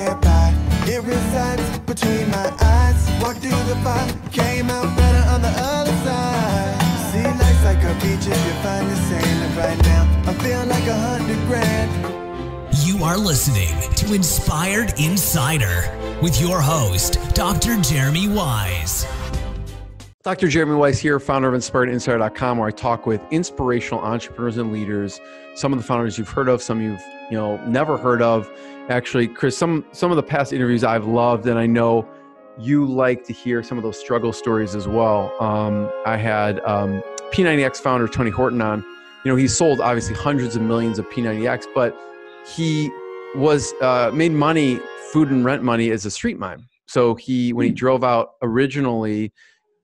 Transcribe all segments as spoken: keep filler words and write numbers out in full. can't buy. It resides between my eyes. Walked through the fire, came out better on the other side. See, life's like a beach if you find the sailing right now. I feel like a hundred grand. You are listening to Inspired Insider with your host, Doctor Jeremy Wise. Doctor Jeremy Wise here, founder of Inspired Insider dot com, where I talk with inspirational entrepreneurs and leaders. Some of the founders you've heard of, some you've you know never heard of. Actually, Chris, some some of the past interviews I've loved, and I know you like to hear some of those struggle stories as well. Um, I had um, P ninety X founder Tony Horton on. You know, he sold obviously hundreds of millions of P ninety X, but he was uh, made money, food and rent money, as a street mime. So he, when he drove out originally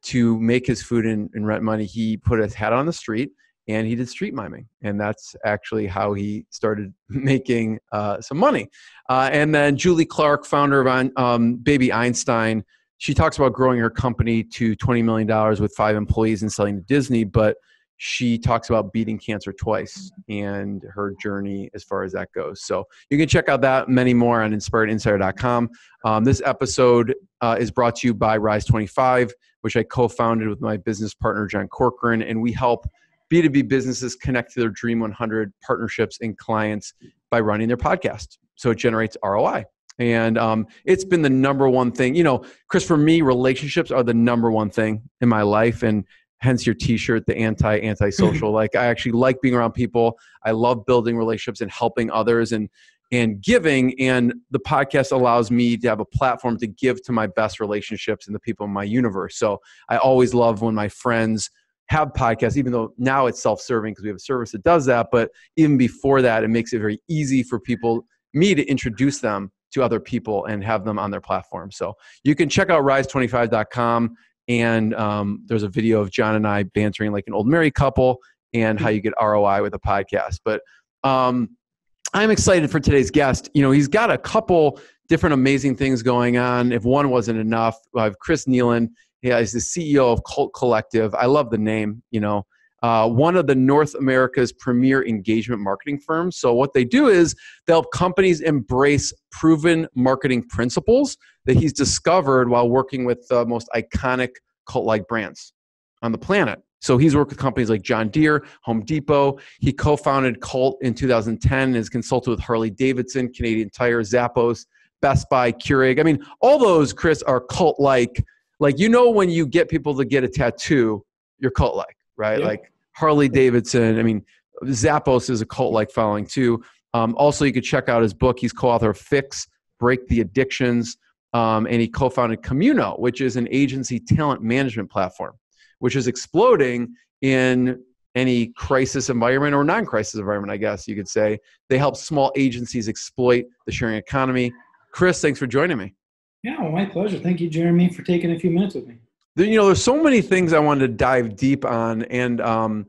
to make his food and, and rent money, he put his hat on the street. And he did street miming. And that's actually how he started making uh, some money. Uh, and then Julie Clark, founder of um, Baby Einstein, she talks about growing her company to twenty million dollars with five employees and selling to Disney, but she talks about beating cancer twice and her journey as far as that goes. So you can check out that many more on Inspired Insider dot com. Um, this episode uh, is brought to you by Rise twenty-five, which I co-founded with my business partner, John Corcoran, and we help B two B businesses connect to their Dream one hundred partnerships and clients by running their podcast. So it generates R O I. And um, it's been the number one thing. You know, Chris, for me, relationships are the number one thing in my life. And hence your t-shirt, the anti-antisocial. Like, I actually like being around people. I love building relationships and helping others and, and giving. And the podcast allows me to have a platform to give to my best relationships and the people in my universe. So I always love when my friends have podcasts, even though now it's self-serving because we have a service that does that. But even before that, it makes it very easy for people, me, to introduce them to other people and have them on their platform. So you can check out rise twenty-five dot com. And um, there's a video of John and I bantering like an old married couple and how you get R O I with a podcast. But um, I'm excited for today's guest. You know, he's got a couple different amazing things going on. If one wasn't enough, I have Chris Kneeland. Yeah, he's the C E O of Cult Collective. I love the name, you know. Uh, one of the North America's premier engagement marketing firms. So what they do is they help companies embrace proven marketing principles that he's discovered while working with the most iconic cult-like brands on the planet. So he's worked with companies like John Deere, Home Depot. He co-founded Cult in two thousand ten and has consulted with Harley Davidson, Canadian Tire, Zappos, Best Buy, Keurig. I mean, all those, Chris, are cult-like. Like, you know, when you get people to get a tattoo, you're cult-like, right? Yeah. Like Harley Davidson. I mean, Zappos is a cult-like following too. Um, also, you could check out his book. He's co-author of Fix, Break the Addictions. Um, and he co-founded Communo, which is an agency talent management platform, which is exploding in any crisis environment or non-crisis environment, I guess you could say. They help small agencies exploit the sharing economy. Chris, thanks for joining me. Yeah, well, my pleasure. Thank you, Jeremy, for taking a few minutes with me. You know, there's so many things I wanted to dive deep on. And um,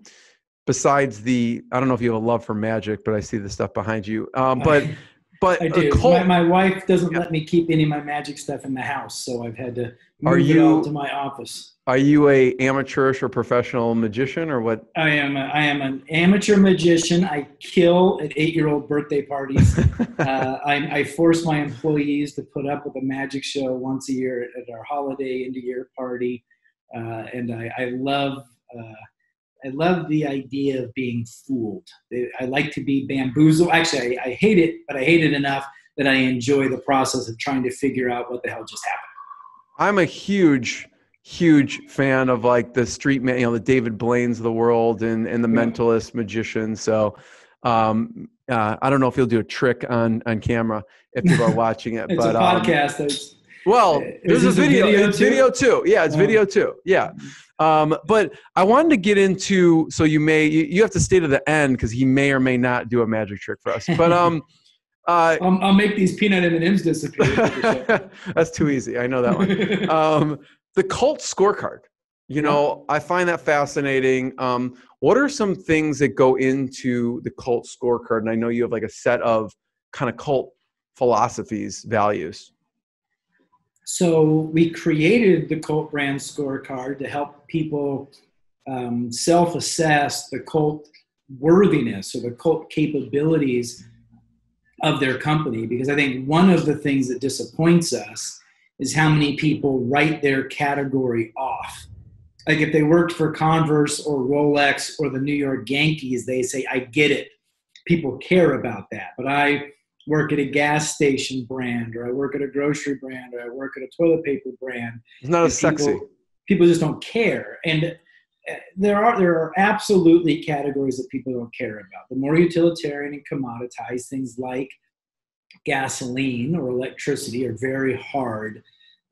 besides the, I don't know if you have a love for magic, but I see the stuff behind you. Um, but I, but I do. Cult, my, my wife doesn't yeah. let me keep any of my magic stuff in the house, so I've had to move are you, it all to my office. Are you a amateurish or professional magician, or what? I am. A, I am an amateur magician. I kill at eight-year-old birthday parties. uh, I, I force my employees to put up with a magic show once a year at our holiday end-of-year party, uh, and I, I love. Uh, I love the idea of being fooled. I like to be bamboozled. Actually, I, I hate it, but I hate it enough that I enjoy the process of trying to figure out what the hell just happened. I'm a huge. huge fan of like the street man, you know, the David Blaine's of the world and, and the yeah. mentalist magician. So um, uh, I don't know if you'll do a trick on, on camera if people are watching it. It's but, a um, podcast. It's, well, there's a video. A video it's too? video too. Yeah, it's um, video too. Yeah. Um, but I wanted to get into, so you may, you, you have to stay to the end because he may or may not do a magic trick for us. But um, uh, I'll, I'll make these peanut M and M's disappear. That's too easy. I know that one. Um, The cult scorecard, you know, yeah. I find that fascinating. Um, what are some things that go into the cult scorecard? And I know you have like a set of kind of cult philosophies, values. So we created the cult brand scorecard to help people um, self-assess the cult worthiness or the cult capabilities of their company, because I think one of the things that disappoints us is how many people write their category off. Like if they worked for Converse or Rolex or the New York Yankees, they say, I get it. People care about that. But I work at a gas station brand, or I work at a grocery brand, or I work at a toilet paper brand. It's not as sexy. People just don't care. And there are, there are absolutely categories that people don't care about. The more utilitarian and commoditized things like gasoline or electricity are very hard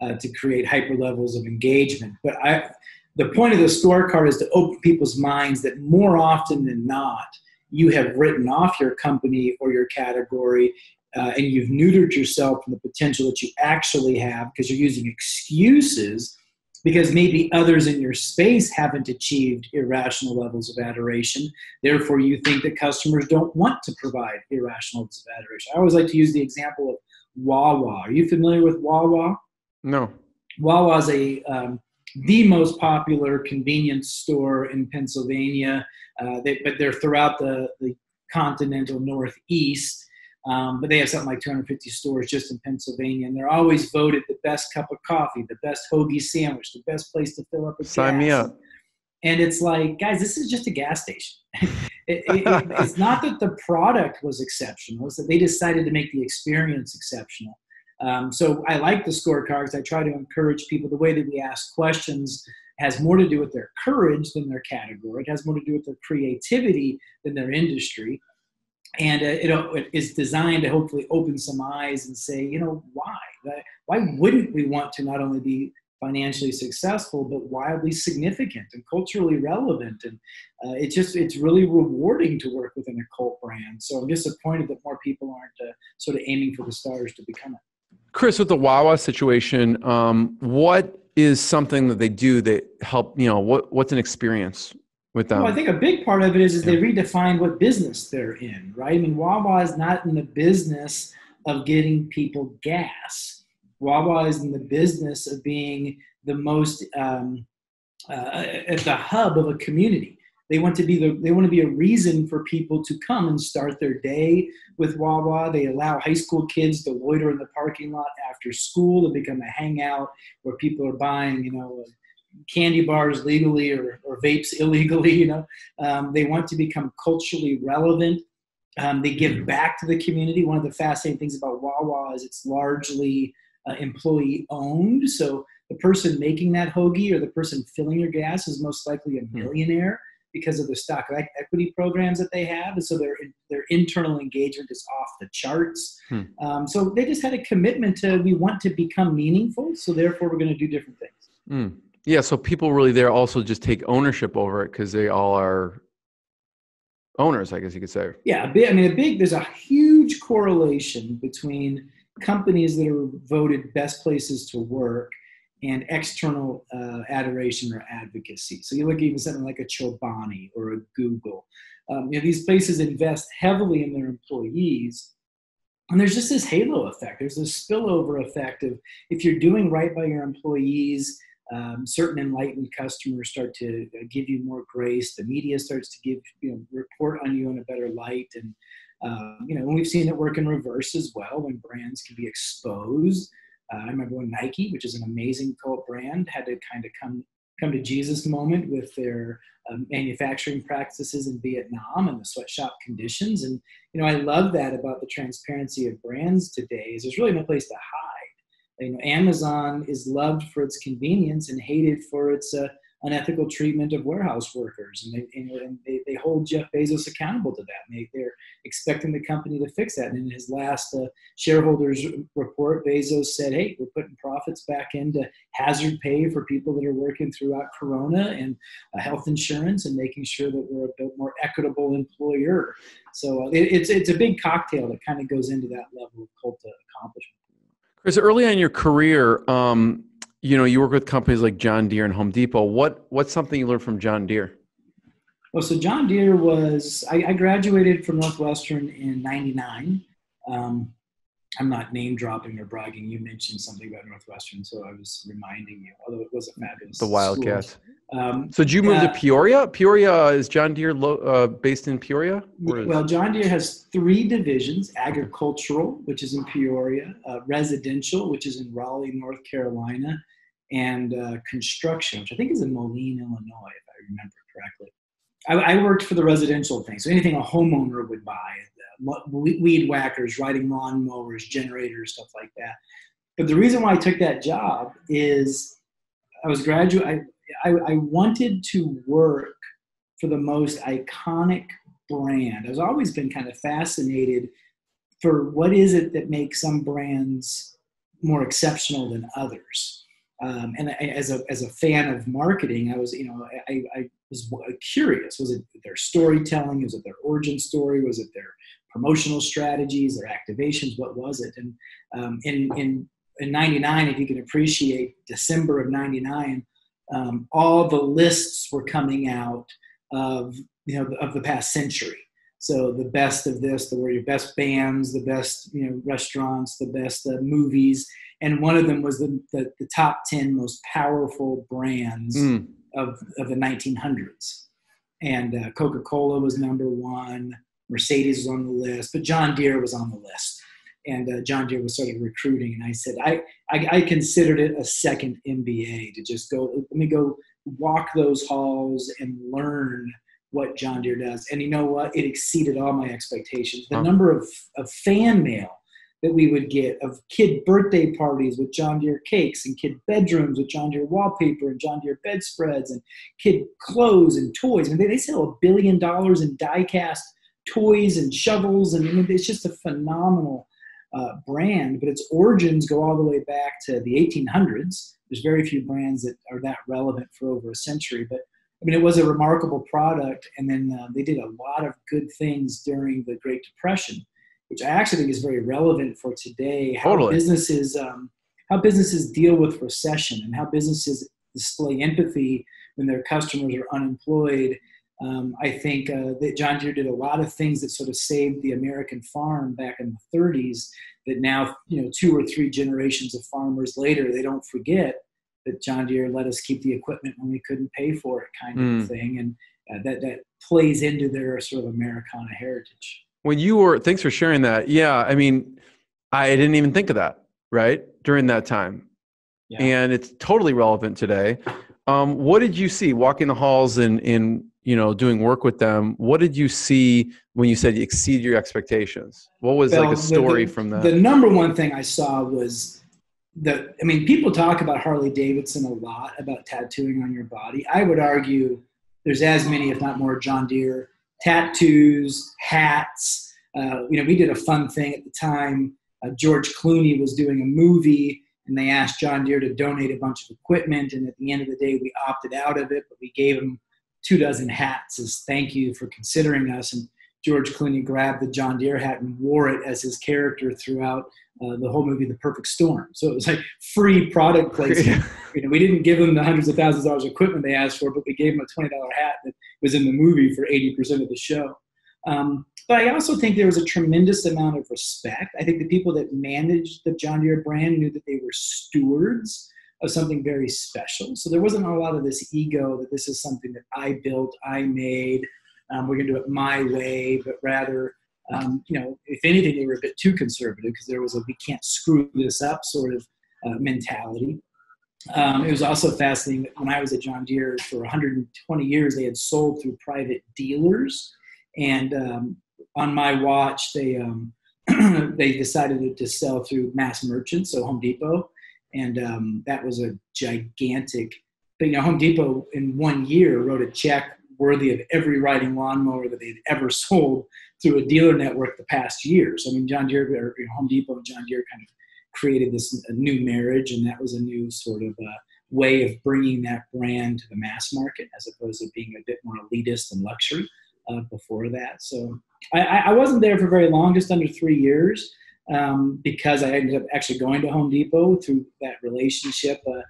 uh, to create hyper levels of engagement. But I, the point of the scorecard is to open people's minds that more often than not, you have written off your company or your category, uh, and you've neutered yourself from the potential that you actually have because you're using excuses because maybe others in your space haven't achieved irrational levels of adoration. Therefore, you think that customers don't want to provide irrational levels of adoration. I always like to use the example of Wawa. Are you familiar with Wawa? No. Wawa is a... Um, the most popular convenience store in Pennsylvania, uh, they, but they're throughout the, the continental Northeast, um, but they have something like two hundred fifty stores just in Pennsylvania, and they're always voted the best cup of coffee, the best hoagie sandwich, the best place to fill up a gas. Sign me up. And it's like, guys, this is just a gas station. it, it, it, it's not that the product was exceptional, it's that they decided to make the experience exceptional. Um, so I like the scorecards. I try to encourage people. The way that we ask questions has more to do with their courage than their category. It has more to do with their creativity than their industry. And uh, it, it is designed to hopefully open some eyes and say, you know, why? Why wouldn't we want to not only be financially successful, but wildly significant and culturally relevant? And uh, it's just, it's really rewarding to work within a cult brand. So I'm disappointed that more people aren't uh, sort of aiming for the stars to become it. Chris, with the Wawa situation, um, what is something that they do that help, you know, what, what's an experience with them? Well, I think a big part of it is, is yeah. they redefine what business they're in, right? I mean, Wawa is not in the business of getting people gas. Wawa is in the business of being the most, um, uh, at the hub of a community. They want to be the, they want to be a reason for people to come and start their day with Wawa. They allow high school kids to loiter in the parking lot after school and become a hangout where people are buying, you know, candy bars legally or, or vapes illegally, you know. Um, they want to become culturally relevant. Um, they give back to the community. One of the fascinating things about Wawa is it's largely uh, employee owned. So the person making that hoagie or the person filling your gas is most likely a millionaire, because of the stock equity programs that they have. And so their, their internal engagement is off the charts. Hmm. Um, so they just had a commitment to, we want to become meaningful. So therefore we're going to do different things. Mm. Yeah. So people really there also just take ownership over it because they all are owners, I guess you could say. Yeah. I mean, a big, there's a huge correlation between companies that are voted best places to work and external uh, adoration or advocacy. So you look at even something like a Chobani or a Google. Um, you know, these places invest heavily in their employees, and there's just this halo effect. There's this spillover effect of if you're doing right by your employees, um, certain enlightened customers start to give you more grace. The media starts to give, you know, report on you in a better light. And, um, you know, and we've seen it work in reverse as well when brands can be exposed. Uh, I remember when Nike, which is an amazing cult brand, had to kind of come come to Jesus moment with their um, manufacturing practices in Vietnam and the sweatshop conditions. And, you know, I love that about the transparency of brands today is there's really no place to hide. You know, Amazon is loved for its convenience and hated for its uh, unethical treatment of warehouse workers. And they, and they, they hold Jeff Bezos accountable to that. And they, they're expecting the company to fix that. And in his last uh, shareholders report, Bezos said, hey, we're putting profits back into hazard pay for people that are working throughout Corona and uh, health insurance and making sure that we're a bit more equitable employer. So uh, it, it's, it's a big cocktail that kind of goes into that level of cult accomplishment. Chris, early on in your career, um, you know, you work with companies like John Deere and Home Depot. What, what's something you learned from John Deere? Well, so John Deere was, I, I graduated from Northwestern in ninety-nine. Um, I'm not name dropping or bragging. You mentioned something about Northwestern, so I was reminding you, although it was a fabulous The Wildcats. Um, so did you move uh, to Peoria? Peoria, is John Deere lo- uh, based in Peoria? Well, John Deere has three divisions: agricultural, which is in Peoria, uh, residential, which is in Raleigh, North Carolina, and uh, construction, which I think is in Moline, Illinois, if I remember correctly. I, I worked for the residential thing, so anything a homeowner would buy. Weed whackers, riding lawn mowers, generators, stuff like that. But the reason why I took that job is I was graduate. I, I, I wanted to work for the most iconic brand. I've always been kind of fascinated for what is it that makes some brands more exceptional than others. Um, and I, as a as a fan of marketing, I was you know I, I was curious. Was it their storytelling? Was it their origin story? Was it their promotional strategies, their activations? What was it? And um, in in in ninety-nine, if you can appreciate December of ninety-nine, um, all the lists were coming out of you know of the past century. So the best of this, the were your best bands, the best you know restaurants, the best uh, movies, and one of them was the the, the top ten most powerful brands mm. of of the nineteen hundreds, and uh, Coca-Cola was number one. Mercedes was on the list, but John Deere was on the list, and uh, John Deere was sort of recruiting. And I said, I, I I considered it a second M B A to just go. Let me go walk those halls and learn what John Deere does. And you know what? It exceeded all my expectations. The number of of fan mail that we would get of kid birthday parties with John Deere cakes, and kid bedrooms with John Deere wallpaper and John Deere bedspreads, and kid clothes and toys. I mean, they, they sell a billion dollars in die-cast toys and shovels, and it's just a phenomenal uh, brand, but its origins go all the way back to the eighteen hundreds. There's very few brands that are that relevant for over a century, but I mean, it was a remarkable product, and then uh, they did a lot of good things during the Great Depression, which I actually think is very relevant for today, how totally. businesses um, how businesses deal with recession and how businesses display empathy when their customers are unemployed. Um, I think uh, that John Deere did a lot of things that sort of saved the American farm back in the thirties that now, you know, two or three generations of farmers later, they don't forget that John Deere let us keep the equipment when we couldn't pay for it kind mm. of thing. And uh, that, that plays into their sort of Americana heritage. When you were, thanks for sharing that. Yeah. I mean, I didn't even think of that, right? During that time. Yeah. And it's totally relevant today. Um, what did you see walking the halls and in, you know, doing work with them? What did you see when you said you exceed your expectations? What was well, like a story the, the, from that? The number one thing I saw was that, I mean, people talk about Harley Davidson a lot, about tattooing on your body. I would argue there's as many, if not more, John Deere tattoos, hats. Uh, you know, we did a fun thing at the time. Uh, George Clooney was doing a movie, and they asked John Deere to donate a bunch of equipment. And at the end of the day, we opted out of it, but we gave him two dozen hats as thank you for considering us. And George Clooney grabbed the John Deere hat and wore it as his character throughout uh, the whole movie, The Perfect Storm. So it was like free product placement. You know, we didn't give him the hundreds of thousands of dollars of equipment they asked for, but we gave him a twenty dollars hat that was in the movie for eighty percent of the show. Um, but I also think there was a tremendous amount of respect. I think the people that managed the John Deere brand knew that they were stewards of something very special. So there wasn't a lot of this ego that this is something that I built, I made, um, we're going to do it my way, but rather, um, you know, if anything, they were a bit too conservative because there was a we can't screw this up sort of uh, mentality. Um, it was also fascinating that when I was at John Deere for one hundred twenty years, they had sold through private dealers. And um, on my watch, they um, they decided to sell through mass merchants, so Home Depot. And um, that was a gigantic thing. You know, Home Depot in one year wrote a check worthy of every riding lawnmower that they'd ever sold through a dealer network the past year. So, I mean, John Deere, or, you know, Home Depot and John Deere kind of created this a new marriage, and that was a new sort of uh, way of bringing that brand to the mass market as opposed to being a bit more elitist and luxury uh, before that. So I, I wasn't there for very long, just under three years. Um, because I ended up actually going to Home Depot through that relationship. Uh,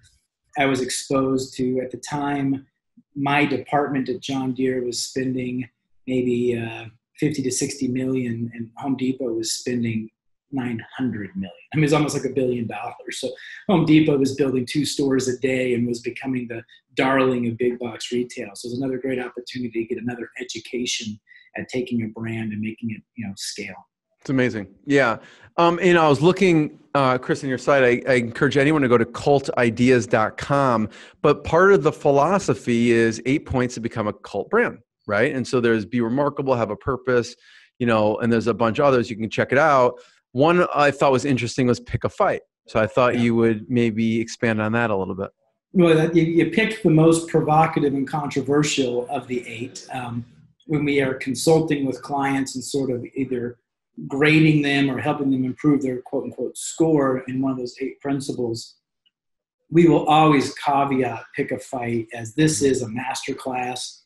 I was exposed to, at the time, my department at John Deere was spending maybe uh, fifty to sixty million, and Home Depot was spending nine hundred million. I mean, it's almost like a billion dollars. So Home Depot was building two stores a day and was becoming the darling of big box retail. So it was another great opportunity to get another education at taking a brand and making it, you know, scale. It's amazing. Yeah. Um, and I was looking, uh, Chris, on your site, I, I encourage anyone to go to cult ideas dot com. But part of the philosophy is eight points to become a cult brand, right? And so there's be remarkable, have a purpose, you know, and there's a bunch of others. You can check it out. One I thought was interesting was pick a fight. So I thought yeah. you would maybe expand on that a little bit. Well, you, you picked the most provocative and controversial of the eight. Um, when we are consulting with clients and sort of either grading them or helping them improve their quote unquote score in one of those eight principles, we will always caveat pick a fight as this is a masterclass.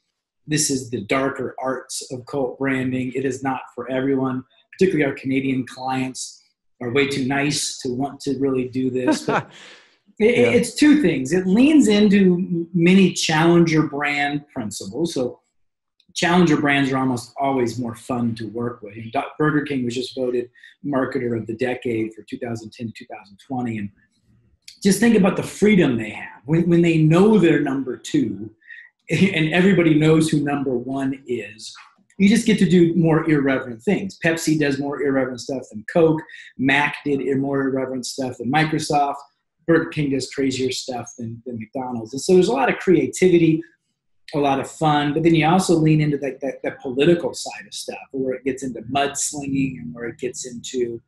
This is the darker arts of cult branding. It is not for everyone. Particularly our Canadian clients are way too nice to want to really do this. But it, yeah. It's two things. It leans into many challenger brand principles. So challenger brands are almost always more fun to work with. Burger King was just voted Marketer of the Decade for two thousand ten to two thousand twenty. And just think about the freedom they have. When, when they know they're number two, and everybody knows who number one is, you just get to do more irreverent things. Pepsi does more irreverent stuff than Coke. Mac did more irreverent stuff than Microsoft. Burger King does crazier stuff than, than McDonald's. And so there's a lot of creativity, a lot of fun, but then you also lean into that, that, that political side of stuff where it gets into mudslinging and where it gets into,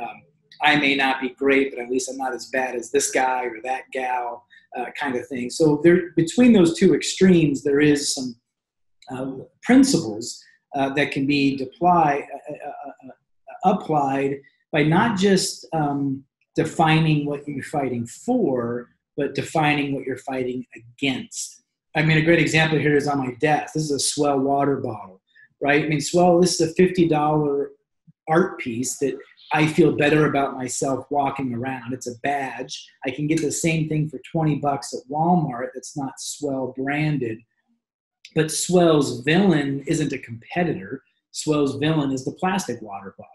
um, I may not be great, but at least I'm not as bad as this guy or that gal. Uh, kind of thing. So there, between those two extremes, there is some uh, principles uh, that can be deploy, uh, uh, uh, applied by not just um, defining what you're fighting for, but defining what you're fighting against. I mean, a great example here is on my desk. This is a Swell water bottle, right? I mean, Swell, this is a fifty dollar art piece that I feel better about myself walking around. It's a badge. I can get the same thing for twenty bucks at Walmart that's not Swell branded. But Swell's villain isn't a competitor. Swell's villain is the plastic water bottle.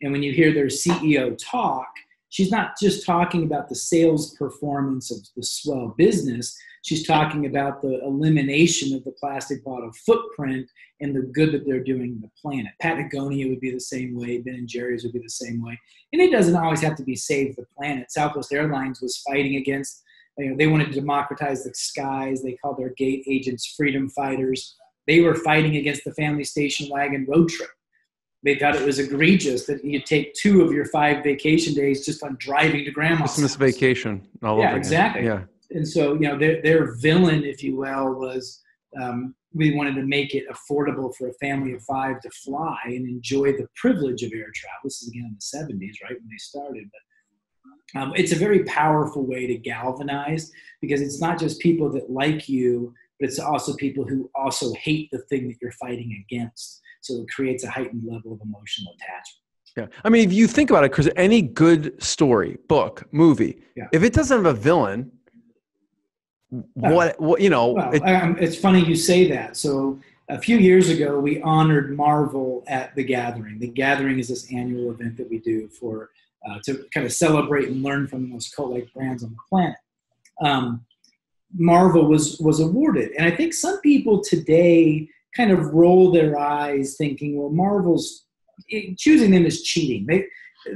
And when you hear their C E O talk, she's not just talking about the sales performance of the Swell business. She's talking about the elimination of the plastic bottle footprint and the good that they're doing to the planet. Patagonia would be the same way. Ben and Jerry's would be the same way. And it doesn't always have to be save the planet. Southwest Airlines was fighting against, you know, they wanted to democratize the skies. They called their gate agents freedom fighters. They were fighting against the family station wagon road trip. They thought it was egregious that you take two of your five vacation days just on driving to grandma's. Christmas vacation. All yeah, over exactly. Yeah. And so, you know, their, their villain, if you will, was um, we wanted to make it affordable for a family of five to fly and enjoy the privilege of air travel. This is, again, in the seventies, right, when they started. But um, it's a very powerful way to galvanize because it's not just people that like you, but it's also people who also hate the thing that you're fighting against. So it creates a heightened level of emotional attachment. Yeah. I mean, if you think about it, because any good story, book, movie, yeah. if it doesn't have a villain, what, what you know. Well, it, um, it's funny you say that. So a few years ago, we honored Marvel at The Gathering. The Gathering is this annual event that we do for uh, to kind of celebrate and learn from the most cult-like brands on the planet. Um, Marvel was was awarded. And I think some people today kind of roll their eyes thinking, well, Marvel's it, choosing them is cheating. They,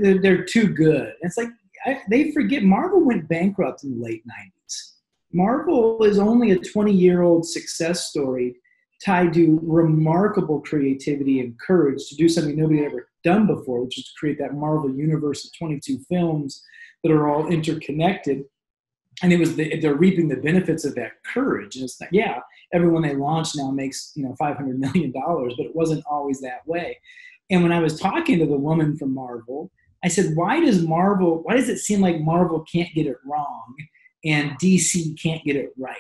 they're, they're too good. And it's like, I, they forget Marvel went bankrupt in the late nineties. Marvel is only a twenty year old success story tied to remarkable creativity and courage to do something nobody had ever done before, which is to create that Marvel universe of twenty-two films that are all interconnected. And it was the, they're reaping the benefits of that courage. And it's like, yeah, everyone they launch now makes, you know, five hundred million dollars, but it wasn't always that way. And when I was talking to the woman from Marvel, I said, why does Marvel, why does it seem like Marvel can't get it wrong and D C can't get it right?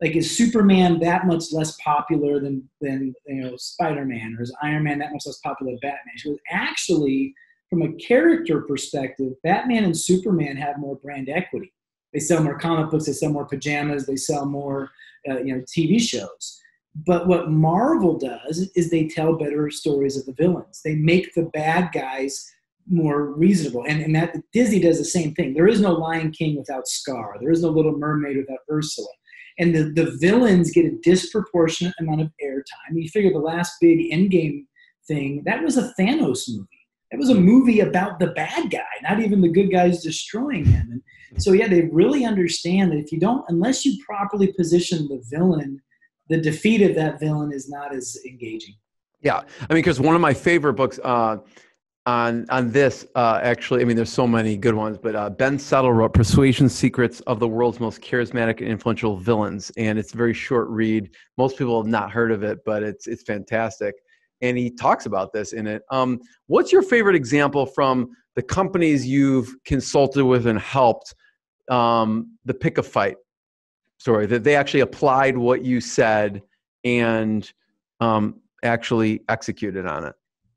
Like, is Superman that much less popular than, than you know, Spider-Man? Or is Iron Man that much less popular than Batman? She was actually, from a character perspective, Batman and Superman have more brand equity. They sell more comic books, they sell more pajamas, they sell more uh, you know, T V shows. But what Marvel does is they tell better stories of the villains. They make the bad guys more reasonable. And, and that Disney does the same thing. There is no Lion King without Scar. There is no Little Mermaid without Ursula. And the, the villains get a disproportionate amount of airtime. You figure the last big Endgame thing, that was a Thanos movie. That was a movie about the bad guy, not even the good guys destroying him. And so, yeah, they really understand that if you don't, unless you properly position the villain, the defeat of that villain is not as engaging. Yeah. I mean, because one of my favorite books uh, on on this, uh, actually, I mean, there's so many good ones, but uh, Ben Settle wrote Persuasion Secrets of the World's Most Charismatic and Influential Villains. And it's a very short read. Most people have not heard of it, but it's it's fantastic. And he talks about this in it. Um, what's your favorite example from the companies you've consulted with and helped, um, the pick a fight story, that they actually applied what you said and um, actually executed on it?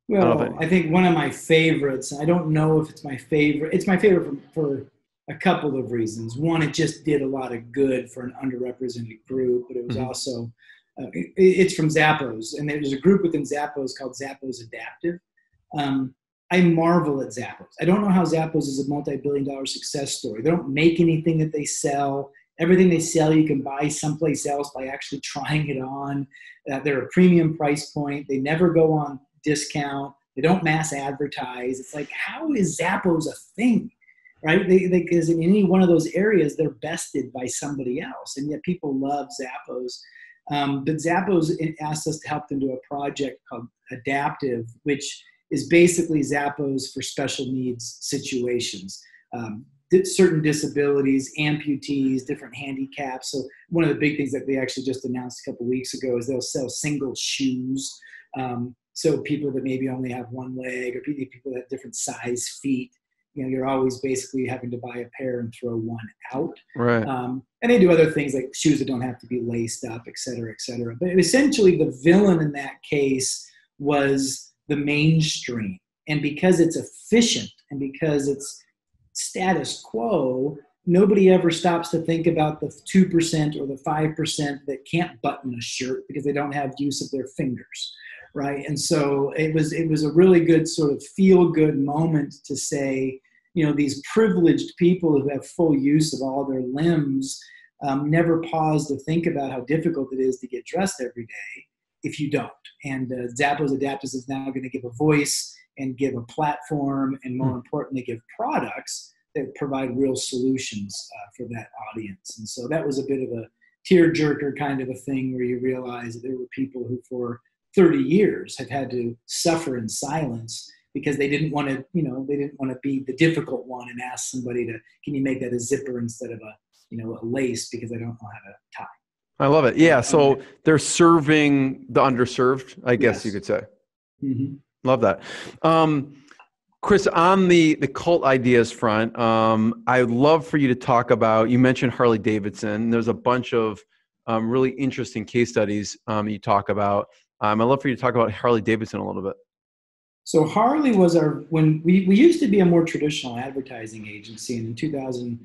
Well, I, I think one of my favorites, I don't know if it's my favorite. It's my favorite for, for a couple of reasons. One, it just did a lot of good for an underrepresented group, but it was mm-hmm. also... Uh, it, it's from Zappos, and there's a group within Zappos called Zappos Adaptive. Um, I marvel at Zappos. I don't know how Zappos is a multi-billion dollar success story. They don't make anything that they sell. Everything they sell, you can buy someplace else by actually trying it on. Uh, they're a premium price point. They never go on discount. They don't mass advertise. It's like, how is Zappos a thing? Right? They, they, 'cause in any one of those areas, they're bested by somebody else. And yet people love Zappos. Um, but Zappos asked us to help them do a project called Adaptive, which is basically Zappos for special needs situations, um, certain disabilities, amputees, different handicaps. So one of the big things that they actually just announced a couple weeks ago is they'll sell single shoes. Um, so people that maybe only have one leg, or people that have different size feet. You know, you're always basically having to buy a pair and throw one out. Right. Um, and they do other things like shoes that don't have to be laced up, et cetera, et cetera. But essentially the villain in that case was the mainstream. And because it's efficient and because it's status quo, nobody ever stops to think about the two percent or the five percent that can't button a shirt because they don't have use of their fingers. Right. And so it was, it was a really good sort of feel good moment to say, you know, these privileged people who have full use of all their limbs um, never pause to think about how difficult it is to get dressed every day if you don't. And uh, Zappos Adaptus is now going to give a voice and give a platform and, more importantly, give products that provide real solutions uh, for that audience. And so that was a bit of a tearjerker kind of a thing where you realize that there were people who for thirty years have had to suffer in silence because they didn't want to, you know, they didn't want to be the difficult one and ask somebody to, can you make that a zipper instead of a, you know, a lace because I don't know how to tie. I love it. Yeah. So they're serving the underserved, I guess yes. you could say. Mm-hmm. Love that. Um, Chris, on the, the cult ideas front, um, I'd love for you to talk about, you mentioned Harley Davidson. There's a bunch of um, really interesting case studies um, you talk about. Um, I'd love for you to talk about Harley Davidson a little bit. So Harley was our, when we, we used to be a more traditional advertising agency, and in two thousand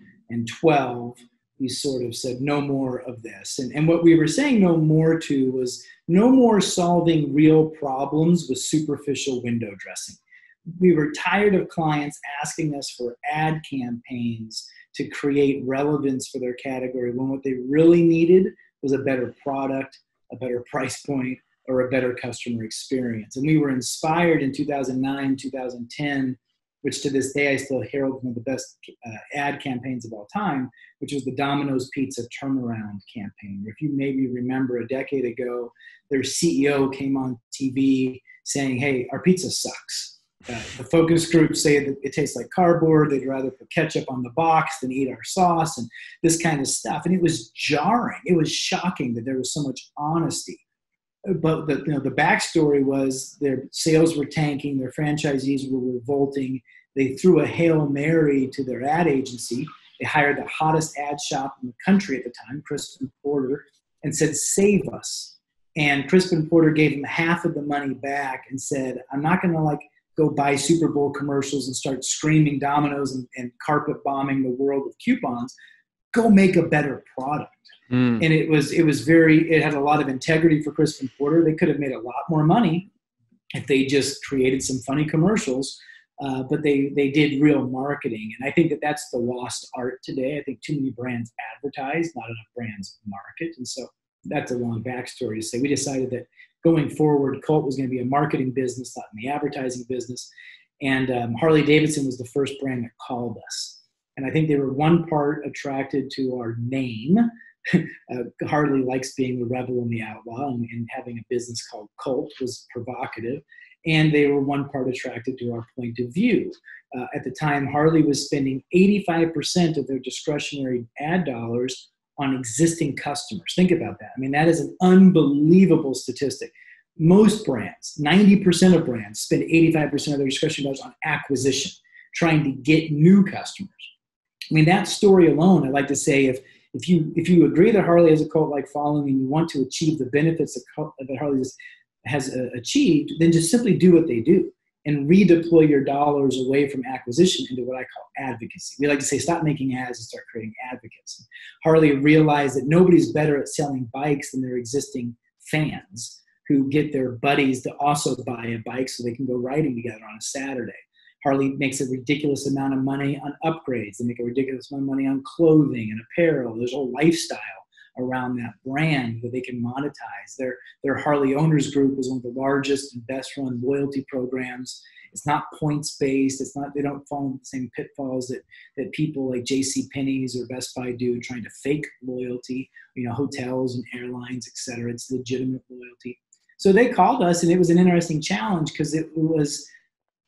twelve, we sort of said no more of this. And, and what we were saying no more to was no more solving real problems with superficial window dressing. We were tired of clients asking us for ad campaigns to create relevance for their category when what they really needed was a better product, a better price point, or a better customer experience. And we were inspired in two thousand nine, two thousand ten, which to this day I still herald one of the best uh, ad campaigns of all time, which was the Domino's Pizza turnaround campaign. If you maybe remember a decade ago, their C E O came on T V saying, hey, our pizza sucks. Uh, the focus group say that it tastes like cardboard. They'd rather put ketchup on the box than eat our sauce and this kind of stuff. And it was jarring. It was shocking that there was so much honesty. But the, you know, the backstory was their sales were tanking, their franchisees were revolting. They threw a Hail Mary to their ad agency. They hired the hottest ad shop in the country at the time, Crispin Porter, and said, save us. And Crispin Porter gave them half of the money back and said, I'm not going to like go buy Super Bowl commercials and start screaming Domino's and, and carpet bombing the world with coupons. Go make a better product. Mm. And it was, it was very, it had a lot of integrity for Crispin Porter. They could have made a lot more money if they just created some funny commercials uh, but they, they did real marketing. And I think that that's the lost art today. I think too many brands advertise, not enough brands market. And so that's a long backstory to say we decided that going forward, Cult was going to be a marketing business, not in the advertising business. And um, Harley Davidson was the first brand that called us. And I think they were one part attracted to our name. uh, Harley likes being the rebel and the outlaw, and, and having a business called Cult was provocative. And they were one part attracted to our point of view. Uh, at the time, Harley was spending eighty-five percent of their discretionary ad dollars on existing customers. Think about that. I mean, that is an unbelievable statistic. Most brands, ninety percent of brands, spend eighty-five percent of their discretionary dollars on acquisition, trying to get new customers. I mean, that story alone, I'd like to say, if if you if you agree that Harley has a cult-like following and you want to achieve the benefits that, that Harley has, has uh, achieved, then just simply do what they do and redeploy your dollars away from acquisition into what I call advocacy. We like to say, stop making ads and start creating advocates. Harley realized that nobody's better at selling bikes than their existing fans who get their buddies to also buy a bike so they can go riding together on a Saturday. Harley makes a ridiculous amount of money on upgrades. They make a ridiculous amount of money on clothing and apparel. There's a whole lifestyle around that brand that they can monetize. Their, their Harley Owners Group is one of the largest and best-run loyalty programs. It's not points-based. It's not, they don't fall into the same pitfalls that, that people like JCPenney's or Best Buy do, trying to fake loyalty, you know, hotels and airlines, et cetera. It's legitimate loyalty. So they called us, and it was an interesting challenge because it was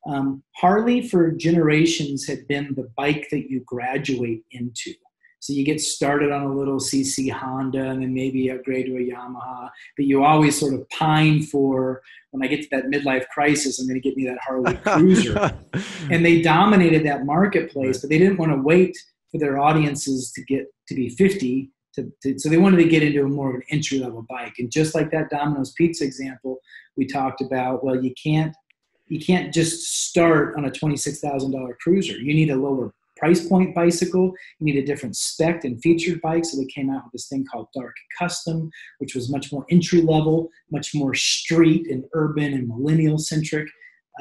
um, Harley for generations had been the bike that you graduate into. So you get started on a little C C Honda and then maybe upgrade to a Yamaha, but you always sort of pine for, when I get to that midlife crisis, I'm going to get me that Harley Cruiser. And they dominated that marketplace, but they didn't want to wait for their audiences to get to be fifty. To, to, so they wanted to get into a more of an entry-level bike. And just like that Domino's Pizza example we talked about, well, you can't you can't just start on a twenty-six thousand dollar Cruiser. You need a lower price point bicycle. You need a different spec and featured bike. So they came out with this thing called Dark Custom, which was much more entry-level, much more street and urban and millennial-centric.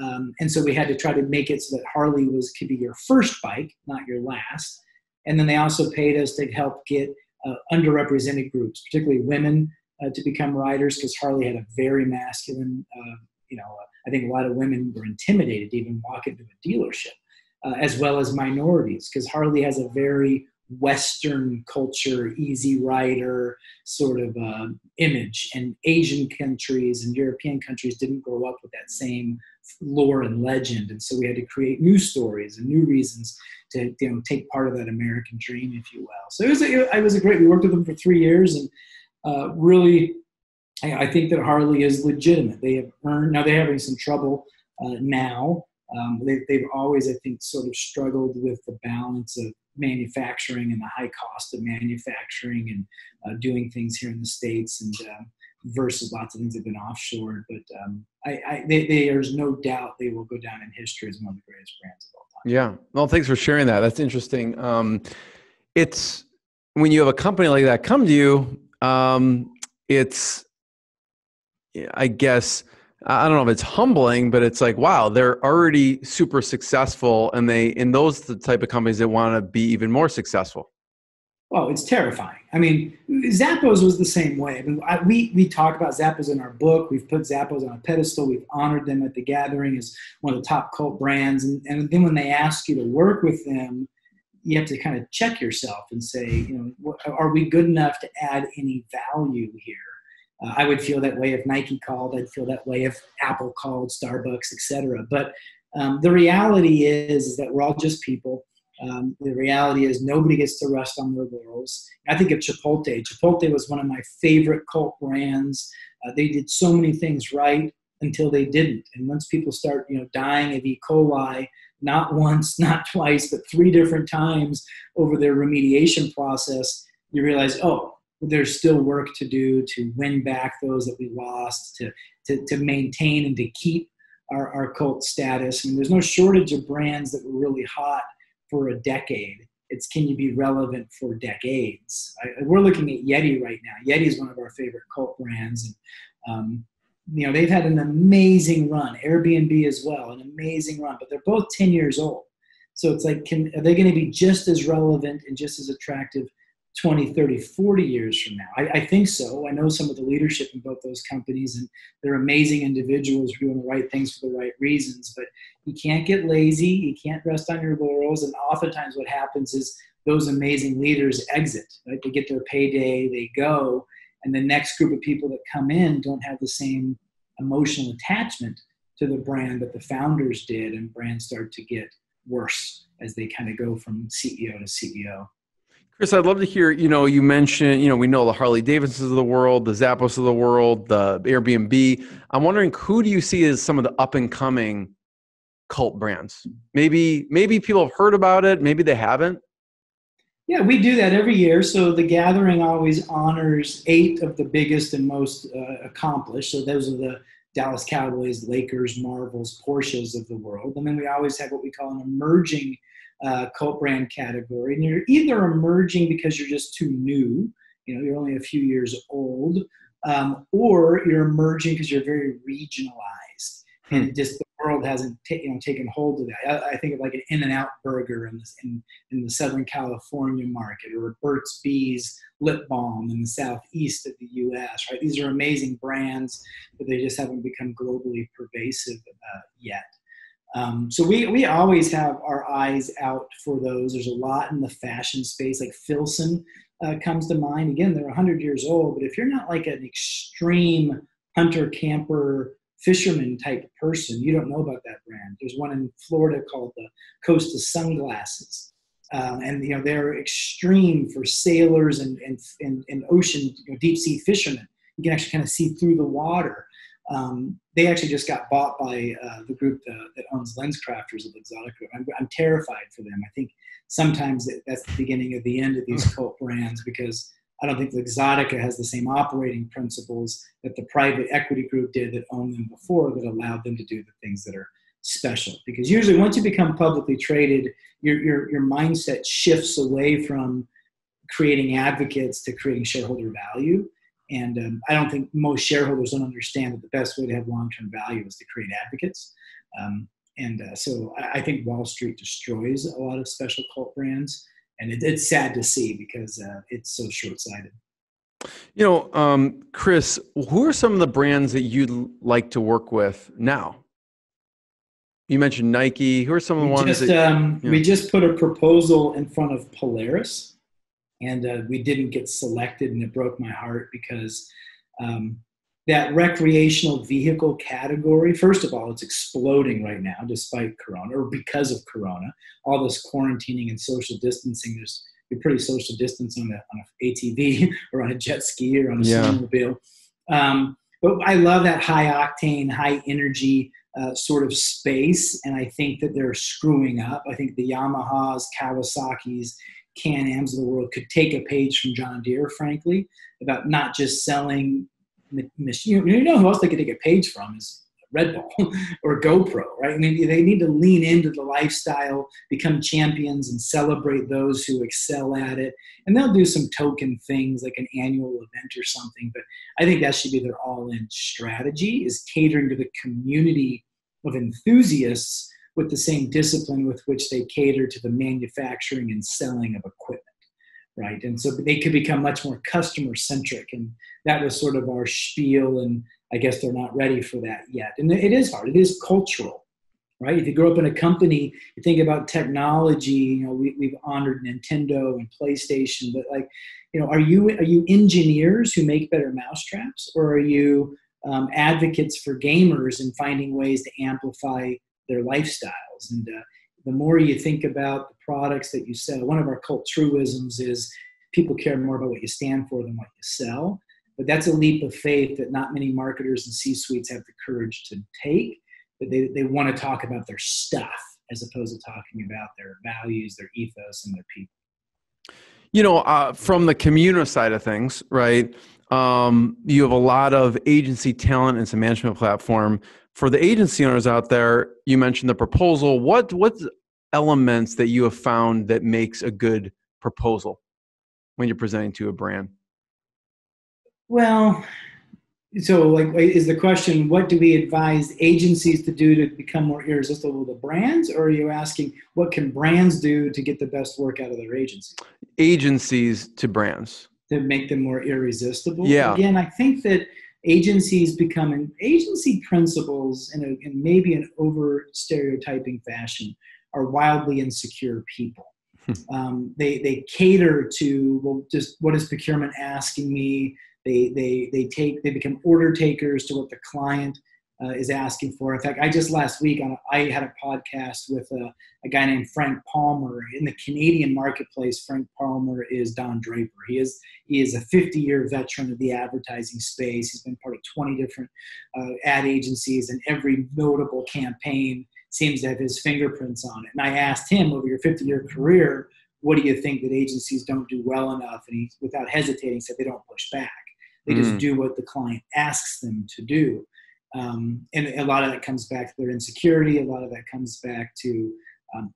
Um, and so we had to try to make it so that Harley was could be your first bike, not your last. And then they also paid us to help get Uh, underrepresented groups, particularly women, uh, to become riders, because Harley had a very masculine, uh, you know, uh, I think a lot of women were intimidated to even walk into a dealership, uh, as well as minorities, because Harley has a very Western culture, easy rider sort of uh, image, and Asian countries and European countries didn't grow up with that same lore and legend, and so we had to create new stories and new reasons to, you know, take part of that American dream, if you will. So it was a, it was a great, we worked with them for three years, and uh, really, I, I think that Harley is legitimate. They have earned, now they're having some trouble uh, now. Um, they, they've always, I think, sort of struggled with the balance of manufacturing and the high cost of manufacturing and uh, doing things here in the States, and uh, versus lots of things that have been offshored. But um, I, I, they, they, there's no doubt they will go down in history as one of the greatest brands of all time. Yeah. Well, thanks for sharing that. That's interesting. Um, it's when you have a company like that come to you, um, it's, I guess, I don't know if it's humbling, but it's like, wow, they're already super successful. And they, and those are the type of companies that want to be even more successful. Oh, it's terrifying. I mean, Zappos was the same way. I mean, I, we, we talk about Zappos in our book. We've put Zappos on a pedestal. We've honored them at the gathering as one of the top cult brands. And, and then when they ask you to work with them, you have to kind of check yourself and say, you know, what, are we good enough to add any value here? Uh, I would feel that way if Nike called. I'd feel that way if Apple called, Starbucks, et cetera. But um, the reality is, is that we're all just people. Um, the reality is nobody gets to rest on their laurels. I think of Chipotle. Chipotle was one of my favorite cult brands. Uh, they did so many things right until they didn't. And once people start, you know, dying of E. coli, not once, not twice, but three different times over their remediation process, you realize, oh, there's still work to do to win back those that we lost, to, to, to maintain and to keep our, our cult status. I mean, there's no shortage of brands that were really hot for a decade. It's can you be relevant for decades? I, we're looking at Yeti right now. Yeti is one of our favorite cult brands. And, um, you know, they've had an amazing run. Airbnb as well, an amazing run, but they're both ten years old. So it's like, can, are they going to be just as relevant and just as attractive twenty, thirty, forty years from now? I, I think so. I know some of the leadership in both those companies, and they're amazing individuals who are doing the right things for the right reasons, but you can't get lazy. You can't rest on your laurels. And oftentimes what happens is those amazing leaders exit, right? They get their payday, they go, and the next group of people that come in don't have the same emotional attachment to the brand that the founders did, and brands start to get worse as they kind of go from C E O to C E O. Chris, I'd love to hear, you know, you mentioned, you know, we know the Harley Davidsons of the world, the Zappos of the world, the Airbnb. I'm wondering, who do you see as some of the up and coming cult brands? Maybe, maybe people have heard about it. Maybe they haven't. Yeah, we do that every year. So the gathering always honors eight of the biggest and most uh, accomplished. So those are the Dallas Cowboys, Lakers, Marvels, Porsches of the world. And then we always have what we call an emerging Uh, cult brand category, and you're either emerging because you're just too new, you know, you're only a few years old, um, or you're emerging because you're very regionalized, hmm. and just the world hasn't ta- you know, taken hold of that. I, I think of like an In-N-Out burger in, this, in, in the Southern California market, or Burt's Bees lip balm in the southeast of the U S, right? These are amazing brands, but they just haven't become globally pervasive uh, yet. Um, so we, we always have our eyes out for those. There's a lot in the fashion space, like Filson uh, comes to mind. Again, they're one hundred years old, but if you're not like an extreme hunter, camper, fisherman type person, you don't know about that brand. There's one in Florida called the Costa Sunglasses. Um, and, you know, they're extreme for sailors and, and, and, and ocean, you know, deep sea fishermen. You can actually kind of see through the water. Um, they actually just got bought by uh, the group uh, that owns Lens Crafters of Exotic Group. I'm, I'm terrified for them. I think sometimes that's the beginning of the end of these cult brands, because I don't think the Exotica has the same operating principles that the private equity group did that owned them before, that allowed them to do the things that are special. Because usually once you become publicly traded, your your, your mindset shifts away from creating advocates to creating shareholder value. And um, I don't think most shareholders don't understand that the best way to have long-term value is to create advocates. Um, and uh, so I, I think Wall Street destroys a lot of special cult brands. And it, it's sad to see, because uh, it's so short-sighted. You know, um, Chris, who are some of the brands that you'd like to work with now? You mentioned Nike. Who are some of the ones just, that... Um, you know? We just put a proposal in front of Polaris. And uh, we didn't get selected, and it broke my heart, because um, that recreational vehicle category, first of all, it's exploding right now despite Corona, or because of Corona. All this quarantining and social distancing, there's you're pretty social distance on a on an A T V or on a jet ski or on a snowmobile. Yeah. Um, but I love that high octane, high energy Uh, sort of space, and I think that they're screwing up. I think the Yamahas, Kawasaki's, Can-Ams of the world could take a page from John Deere, frankly, about not just selling machine. You know who else they could take a page from is Red Bull or GoPro, right? I mean, they need to lean into the lifestyle, become champions, and celebrate those who excel at it. And they'll do some token things like an annual event or something. But I think that should be their all-in strategy, is catering to the community of enthusiasts with the same discipline with which they cater to the manufacturing and selling of equipment, right? And so they could become much more customer-centric, and that was sort of our spiel, and I guess they're not ready for that yet. And it is hard. It is cultural, right? If you grow up in a company, you think about technology, you know, we, we've honored Nintendo and PlayStation, but like, you know, are you, are you engineers who make better mousetraps, or are you um, advocates for gamers and finding ways to amplify their lifestyles? And uh, the more you think about the products that you sell, one of our cult truisms is people care more about what you stand for than what you sell. But that's a leap of faith that not many marketers and C-suites have the courage to take. But they, they want to talk about their stuff as opposed to talking about their values, their ethos, and their people. You know, uh, from the Communo side of things, right, um, you have a lot of agency talent and some management platform. For the agency owners out there, you mentioned the proposal. What what elements that you have found that makes a good proposal when you're presenting to a brand? Well, So, like, is the question, what do we advise agencies to do to become more irresistible to brands? Or are you asking, what can brands do to get the best work out of their agencies? Agencies to brands. To make them more irresistible? Yeah. Again, I think that agencies becoming agency principals in, a, in maybe an over-stereotyping fashion are wildly insecure people. um, they, they cater to, well, just what is procurement asking me? They, they, they take, they become order takers to what the client uh, is asking for. In fact, I just last week, on a, I had a podcast with a, a guy named Frank Palmer. In the Canadian marketplace, Frank Palmer is Don Draper. He is, he is a fifty year veteran of the advertising space. He's been part of twenty different uh, ad agencies, and every notable campaign seems to have his fingerprints on it. And I asked him, over your fifty year career, what do you think that agencies don't do well enough? And he, without hesitating, said they don't push back. They just mm. do what the client asks them to do. Um, and a lot of that comes back to their insecurity. A lot of that comes back to um,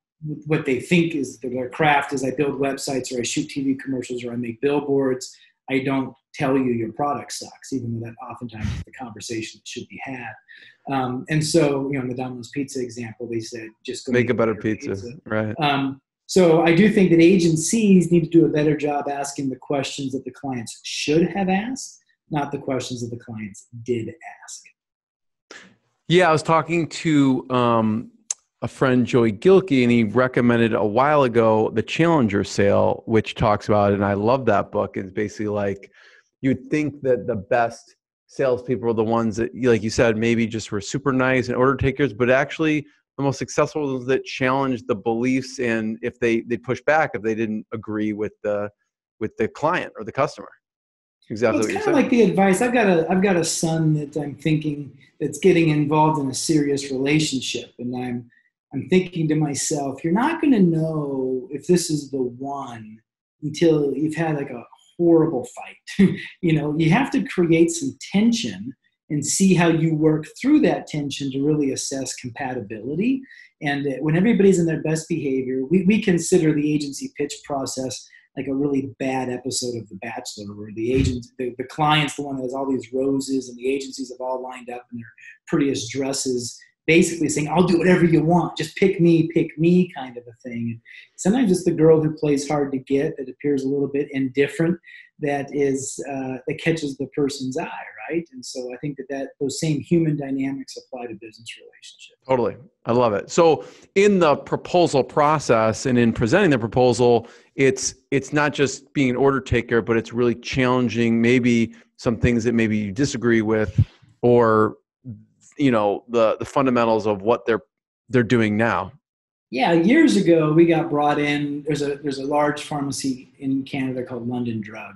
what they think is their craft is, I build websites, or I shoot T V commercials, or I make billboards. I don't tell you your product sucks, even though that oftentimes is the conversation that should be had. Um, and so, you know, in the Domino's Pizza example, they said, just go make a better pizza. pizza. Right. Um, So I do think that agencies need to do a better job asking the questions that the clients should have asked, not the questions that the clients did ask. Yeah, I was talking to um, a friend, Joey Gilkey, and he recommended a while ago The Challenger Sale, which talks about it, and I love that book. It's basically like, you'd think that the best salespeople are the ones that, like you said, maybe just were super nice and order takers, but actually the most successful ones that challenged the beliefs, and if they they push back if they didn't agree with the with the client or the customer. Exactly. Well, it's what kind of like the advice. I've got a I've got a son that I'm thinking that's getting involved in a serious relationship, and I'm I'm thinking to myself, you're not going to know if this is the one until you've had like a horrible fight. You know, you have to create some tension and see how you work through that tension to really assess compatibility. And when everybody's in their best behavior, we, we consider the agency pitch process like a really bad episode of The Bachelor, where the agent, the, the client's the one that has all these roses, and the agencies have all lined up in their prettiest dresses, basically saying, I'll do whatever you want, just pick me, pick me kind of a thing. And sometimes it's the girl who plays hard to get, that appears a little bit indifferent, that is uh, that catches the person's eye, right? And so I think that, that those same human dynamics apply to business relationships. Totally. I love it. So in the proposal process and in presenting the proposal, it's it's not just being an order taker, but it's really challenging maybe some things that maybe you disagree with, or you know, the the fundamentals of what they're they're doing now. Yeah, years ago we got brought in. There's a there's a large pharmacy in Canada called London Drug.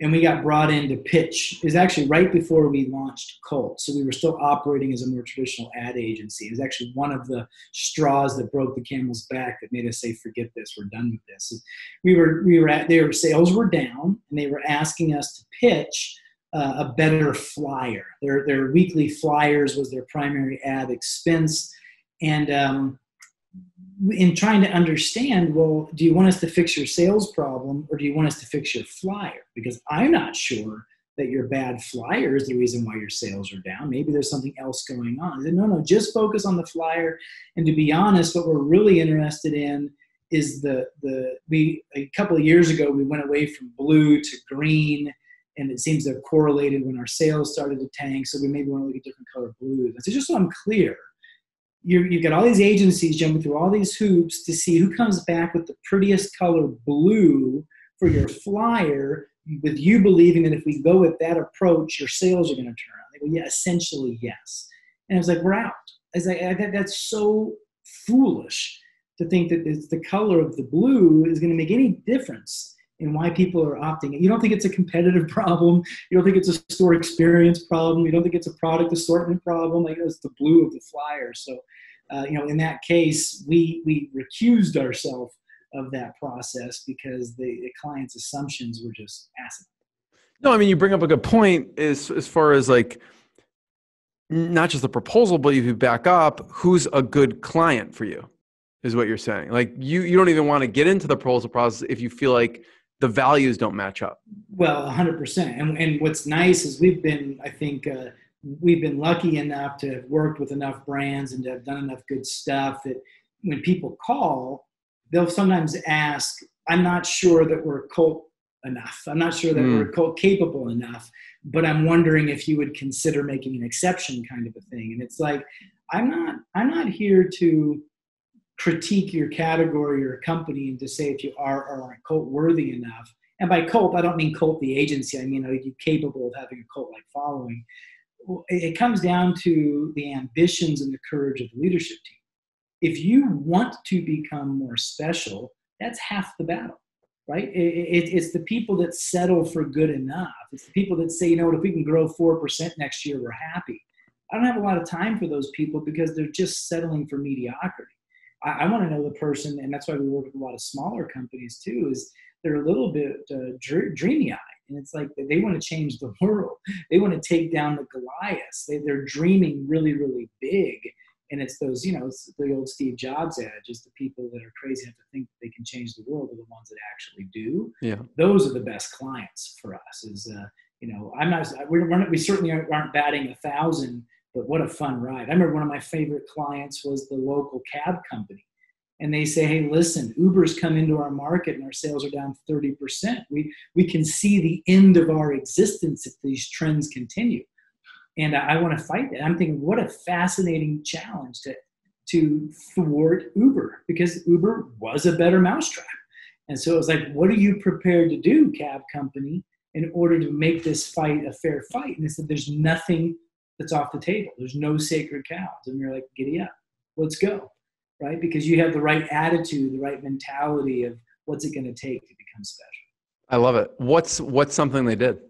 And we got brought in to pitch. It was actually right before we launched Colt. So we were still operating as a more traditional ad agency. It was actually one of the straws that broke the camel's back that made us say, forget this, we're done with this. We were, we were at, their sales were down, and they were asking us to pitch uh, a better flyer. Their, their weekly flyers was their primary ad expense. And, um, in trying to understand, well, do you want us to fix your sales problem, or do you want us to fix your flyer? Because I'm not sure that your bad flyer is the reason why your sales are down. Maybe there's something else going on. I said, no, no, just focus on the flyer. And to be honest, what we're really interested in is the, the we, a couple of years ago, we went away from blue to green, and it seems to have correlated when our sales started to tank. So we maybe want to look at different color blues. So just so I'm clear, You're, you've got all these agencies jumping through all these hoops to see who comes back with the prettiest color blue for your flyer, with you believing that if we go with that approach, your sales are going to turn around. They go, yeah, essentially, yes. And I was like, we're out. I was like, I, that, that's so foolish to think that it's the color of the blue is going to make any difference in why people are opting. You don't think it's a competitive problem. You don't think it's a store experience problem. You don't think it's a product assortment problem. Like, it's the blue of the flyer. So, uh, you know, in that case, we, we recused ourselves of that process because the, the client's assumptions were just asinine. No, I mean, you bring up a good point as, as far as like, not just the proposal, but if you back up, who's a good client for you is what you're saying. Like you, you don't even want to get into the proposal process if you feel like the values don't match up. Well, one hundred percent. And, and what's nice is we've been, I think, uh, we've been lucky enough to have worked with enough brands and to have done enough good stuff that when people call, they'll sometimes ask, I'm not sure that we're cult enough. I'm not sure that mm. we're cult capable enough, but I'm wondering if you would consider making an exception kind of a thing. And it's like, I'm not, I'm not here to critique your category or company and to say if you are or aren't cult worthy enough. And by cult, I don't mean cult the agency. I mean, are you capable of having a cult-like following? It comes down to the ambitions and the courage of the leadership team. If you want to become more special, that's half the battle, right? It, it, it's the people that settle for good enough. It's the people that say, you know what, if we can grow four percent next year, we're happy. I don't have a lot of time for those people because they're just settling for mediocrity. I, I want to know the person, and that's why we work with a lot of smaller companies too, is they're a little bit uh, dreamy-eyed. And it's like they want to change the world. They want to take down the Goliaths. They, they're dreaming really, really big. And it's those, you know, it's the old Steve Jobs ad, just the people that are crazy enough to think that they can change the world are the ones that actually do. Yeah. Those are the best clients for us is, uh, you know, I'm not, we're, we're not, we certainly aren't batting a thousand, but what a fun ride. I remember one of my favorite clients was the local cab company. And they say, hey, listen, Uber's come into our market and our sales are down thirty percent. We, we can see the end of our existence if these trends continue. And I, I want to fight that. I'm thinking, what a fascinating challenge to, to thwart Uber, because Uber was a better mousetrap. And so it was like, what are you prepared to do, cab company, in order to make this fight a fair fight? And they said, there's nothing that's off the table. There's no sacred cows. And you're like, giddy up, let's go. Right? Because you have the right attitude, the right mentality of what's it going to take to become special. I love it. What's, what's something they did?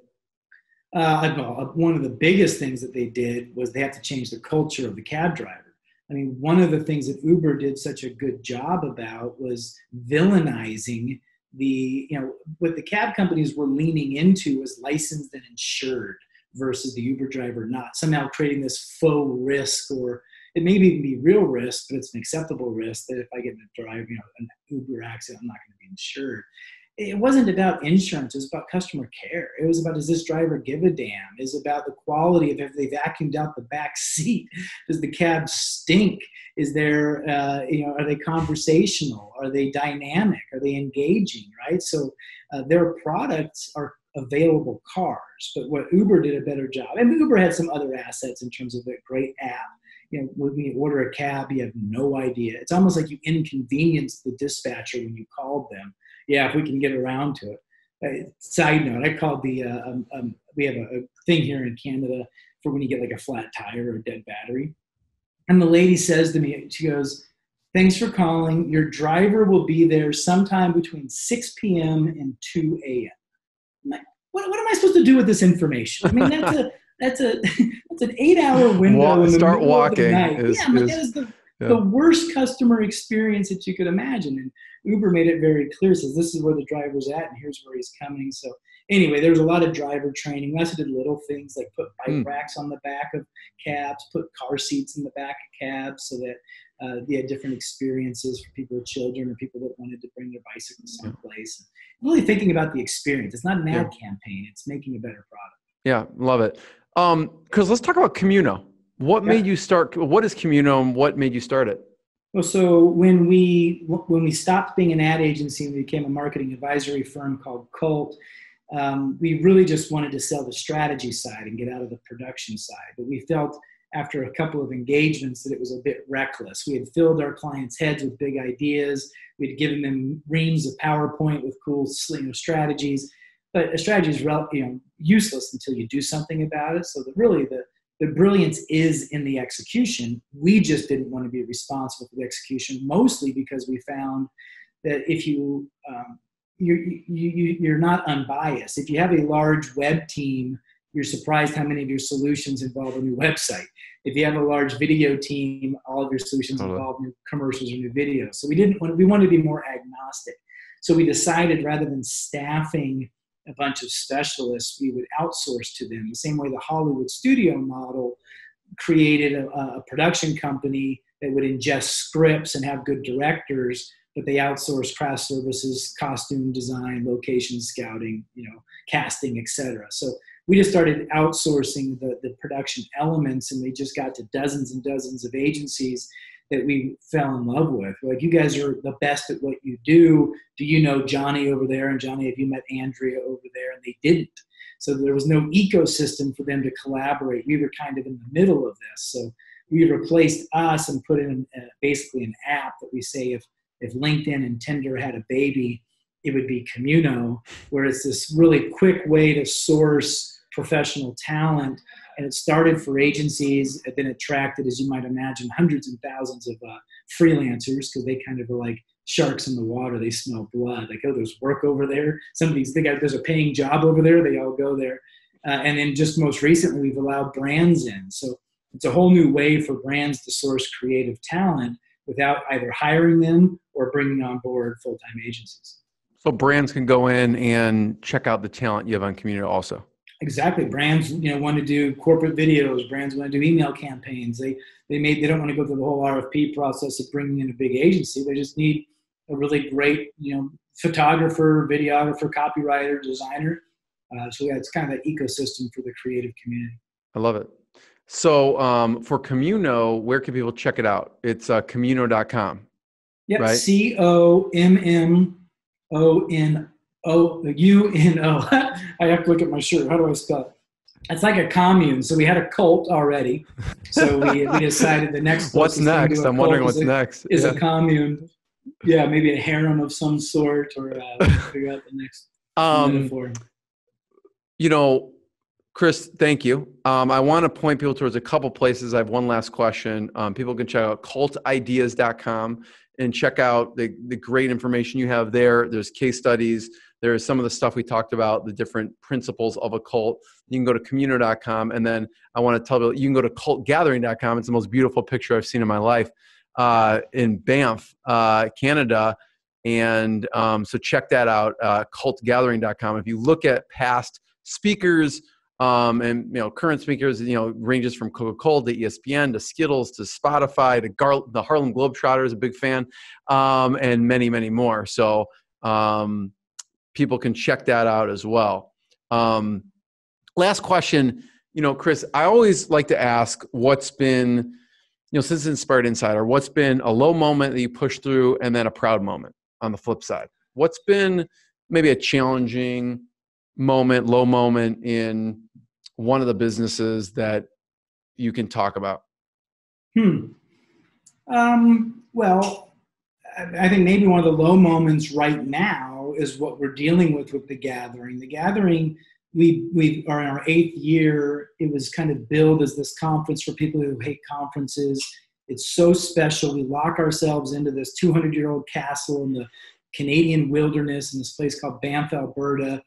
Uh, I don't know. One of the biggest things that they did was they have to change the culture of the cab driver. I mean, one of the things that Uber did such a good job about was villainizing the, you know, what the cab companies were leaning into was licensed and insured versus the Uber driver not, somehow creating this faux risk, or it may even be real risk, but it's an acceptable risk that if I get in a drive, you know, an Uber accident, I'm not going to be insured. It wasn't about insurance. It was about customer care. It was about, does this driver give a damn? It was about the quality of, have they vacuumed out the back seat? Does the cab stink? Is there, uh, you know, are they conversational? Are they dynamic? Are they engaging, right? So uh, their products are available cars, but what Uber did a better job, and Uber had some other assets in terms of their great app. You know, when you order a cab, you have no idea. It's almost like you inconvenienced the dispatcher when you called them. Yeah, if we can get around to it. Uh, side note, I called the, uh, um, um, we have a, a thing here in Canada for when you get like a flat tire or a dead battery. And the lady says to me, she goes, thanks for calling. Your driver will be there sometime between six p.m. and two a.m. I'm like, what, what am I supposed to do with this information? I mean, that's a, that's a, that's an eight hour window. Walk, in the start walking. Is, yeah, but that is the, yeah. the worst customer experience that you could imagine. And Uber made it very clear, says this is where the driver's at and here's where he's coming. So anyway, there was a lot of driver training. We also did little things like put bike mm. racks on the back of cabs, put car seats in the back of cabs so that uh, they had different experiences for people with children or people that wanted to bring their bicycles someplace. Yeah. Really thinking about the experience. It's not an ad yeah. campaign. It's making a better product. Yeah, love it. Um, Chris, let's talk about Communo. What yeah. made you start? What is Communo and what made you start it? Well, so when we when we stopped being an ad agency and we became a marketing advisory firm called Cult, um, we really just wanted to sell the strategy side and get out of the production side. But we felt after a couple of engagements that it was a bit reckless. We had filled our clients' heads with big ideas. We'd given them reams of PowerPoint with cool sling of strategies. But a strategy is rel- you know, useless until you do something about it. So that really the The brilliance is in the execution. We just didn't want to be responsible for the execution, mostly because we found that if you, um, you're, you, you, you're not unbiased. If you have a large web team, you're surprised how many of your solutions involve a new website. If you have a large video team, all of your solutions totally. Involve new commercials or new videos. So we didn't want, we wanted to be more agnostic. So we decided rather than staffing a bunch of specialists, we would outsource to them. The same way the Hollywood studio model created a, a production company that would ingest scripts and have good directors. but they outsource craft services, costume design, location scouting, you know, casting, et cetera. So we just started outsourcing the, the production elements, and they just got to dozens and dozens of agencies that we fell in love with. Like, you guys are the best at what you do. Do you know Johnny over there? And Johnny, have you met Andrea over there? And they didn't. So there was no ecosystem for them to collaborate. We were kind of in the middle of this. So we replaced us and put in a, basically an app that we say if, if LinkedIn and Tinder had a baby, it would be Communo, where it's this really quick way to source professional talent. And it started for agencies, and then attracted, as you might imagine, hundreds and thousands of uh, freelancers, because they kind of were like sharks in the water. They smell blood. Like, oh, there's work over there. Somebody's, they got, there's a paying job over there. They all go there. Uh, and then just most recently, we've allowed brands in. So it's a whole new way for brands to source creative talent without either hiring them or bringing on board full-time agencies. So brands can go in and check out the talent you have on Communo also. Exactly. Brands, you know, want to do corporate videos. Brands want to do email campaigns. They they may they don't want to go through the whole R F P process of bringing in a big agency. They just need a really great, you know, photographer, videographer, copywriter, designer. Uh, so yeah, it's kind of that ecosystem for the creative community. I love it. So um, for Communo, where can people check it out? It's uh, Communo dot com. Yep. Right? C O M M O N O U N O. I have to look at my shirt. How do I spell it? It's like a commune. So we had a cult already. So we, we decided the next. What's next? I'm wondering what's next. Is a commune. Yeah, maybe a harem of some sort, or uh, figure out the next um, metaphor. You know, Chris, thank you. Um, I want to point people towards a couple places. I have one last question. Um, people can check out cult ideas dot com and check out the, the great information you have there. There's case studies. There is some of the stuff we talked about, the different principles of a cult. You can go to communo dot com. And then I want to tell you, you can go to cult gathering dot com. It's the most beautiful picture I've seen in my life uh, in Banff, uh, Canada. And um, so check that out, uh, cult gathering dot com. If you look at past speakers, Um, and, you know, current speakers, you know, ranges from Coca-Cola to E S P N to Skittles to Spotify to Gar the Harlem Globetrotters, a big fan, um, and many, many more. So um, people can check that out as well. Um, last question, you know, Chris, I always like to ask what's been, you know, since Inspired Insider, what's been a low moment that you pushed through and then a proud moment on the flip side? What's been maybe a challenging moment, low moment in one of the businesses that you can talk about? Hmm. Um, well, I think maybe one of the low moments right now is what we're dealing with with the gathering. The gathering, we, we are in our eighth year. It was kind of billed as this conference for people who hate conferences. It's so special. We lock ourselves into this two hundred year old castle in the Canadian wilderness in this place called Banff, Alberta.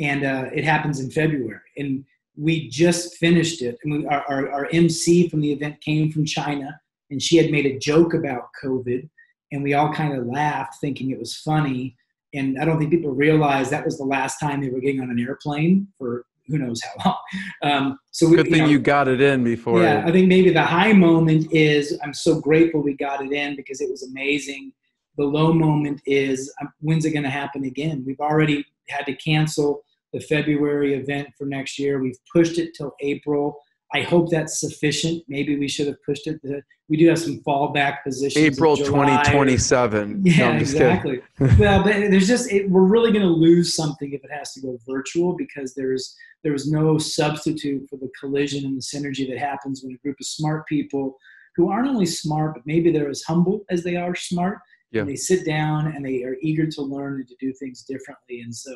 And uh, it happens in February. And we just finished it. And we, our, our, our M C from the event came from China, and she had made a joke about COVID. And we all kind of laughed, thinking it was funny. And I don't think people realized that was the last time they were getting on an airplane for who knows how long. Um, so we, Good thing you, know, you got it in before. Yeah, I think maybe the high moment is I'm so grateful we got it in because it was amazing. The low moment is um, when's it going to happen again? We've already had to cancel the February event for next year. We've pushed it till April. I hope that's sufficient. Maybe we should have pushed it. To, we do have some fallback positions. April twenty twenty-seven. Yeah, no, exactly. Well, but there's just, it, we're really going to lose something if it has to go virtual because there's, there was no substitute for the collision and the synergy that happens when a group of smart people who aren't only smart, but maybe they're as humble as they are smart. Yeah. They sit down and they are eager to learn and to do things differently. And so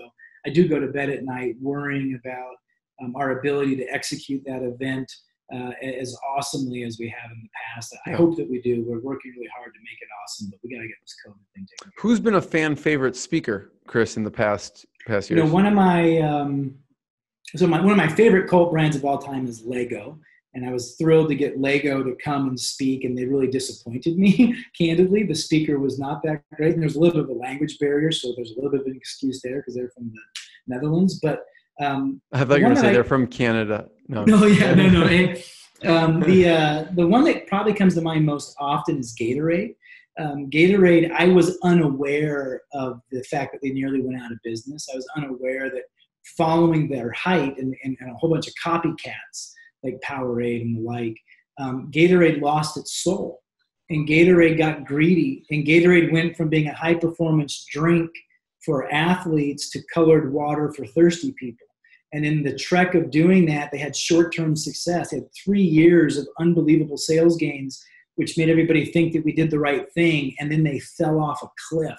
I do go to bed at night worrying about um, our ability to execute that event uh, as awesomely as we have in the past. I yeah. hope that we do. We're working really hard to make it awesome, but we got to get this COVID thing taken care of. Who's been a fan favorite speaker, Chris, in the past past years? You know, one of my um, so my one of my favorite cult brands of all time is Lego. And I was thrilled to get Lego to come and speak, and they really disappointed me, candidly. The speaker was not that great, and there's a little bit of a language barrier, so there's a little bit of an excuse there because they're from the Netherlands. But um, I thought you were going to say I, they're from Canada. No, no yeah, no, no. It, um, the, uh, the one that probably comes to mind most often is Gatorade. um, Gatorade, I was unaware of the fact that they nearly went out of business. I was unaware that following their hype and, and, and a whole bunch of copycats like Powerade and the like, um, Gatorade lost its soul. And Gatorade got greedy. And Gatorade went from being a high-performance drink for athletes to colored water for thirsty people. And in the trek of doing that, they had short-term success. They had three years of unbelievable sales gains, which made everybody think that we did the right thing. And then they fell off a cliff,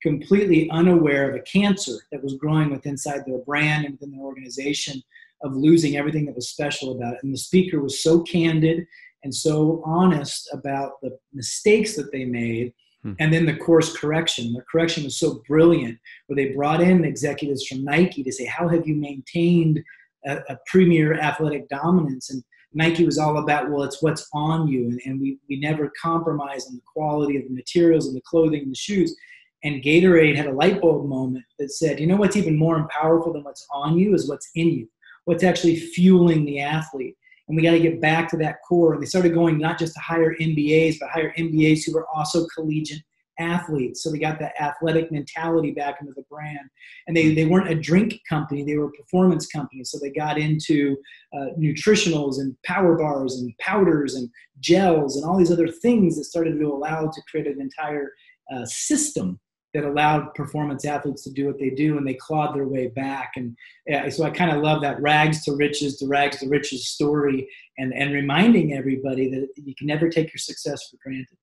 completely unaware of a cancer that was growing within inside their brand and within their organization, of losing everything that was special about it. And the speaker was so candid and so honest about the mistakes that they made, hmm. and then the course correction. The correction was so brilliant, where they brought in executives from Nike to say, how have you maintained a, a premier athletic dominance? And Nike was all about, well, it's what's on you, and, and we, we never compromise on the quality of the materials and the clothing and the shoes. And Gatorade had a light bulb moment that said, you know what's even more powerful than what's on you is what's in you, what's actually fueling the athlete. And we got to get back to that core. And they started going not just to hire M B As, but hire M B As who were also collegiate athletes. So they got that athletic mentality back into the brand. And they, they weren't a drink company. They were a performance company. So they got into uh, nutritionals and power bars and powders and gels and all these other things that started to allow to create an entire uh, system that allowed performance athletes to do what they do, and they clawed their way back. And uh, so I kind of love that rags to riches, the rags to riches story, and, and reminding everybody that you can never take your success for granted.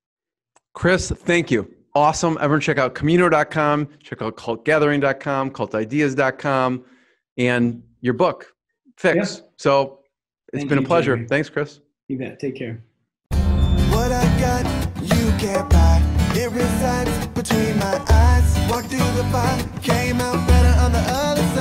Chris, thank you. Awesome. Everyone check out Communo dot com, check out Cult Gathering dot com, Cult Ideas dot com, and your book, Fix. Yep. So it's thank been you, a pleasure. Jerry. Thanks, Chris. You bet. Take care. What I got, you can't buy. It resides between my eyes. Walked through the fire, came out better on the other side.